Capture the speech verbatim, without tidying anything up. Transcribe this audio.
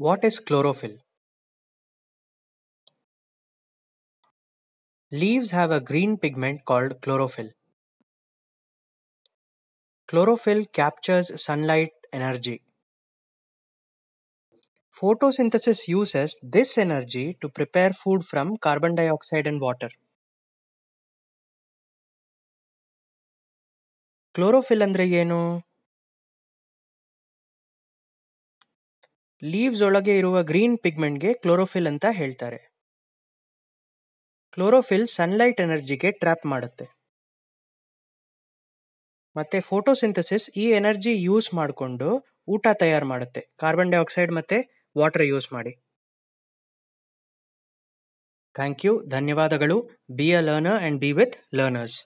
What is chlorophyll? Leaves have a green pigment called chlorophyll. Chlorophyll captures sunlight energy. Photosynthesis uses this energy to prepare food from carbon dioxide and water. Chlorophyll andre yenu? Leaves olage iruva green pigment ge chlorophyll anta heltare. Chlorophyll sunlight energy ge trap madutte. Matte photosynthesis ee energy use madkondo ooಟ ತಯಾರು ಮಾಡುತ್ತೆ. Carbon dioxide ಮತ್ತೆ water use ಮಾಡಿ. Thank you. ಧನ್ಯವಾದಗಳು. Be a learner and be with learners.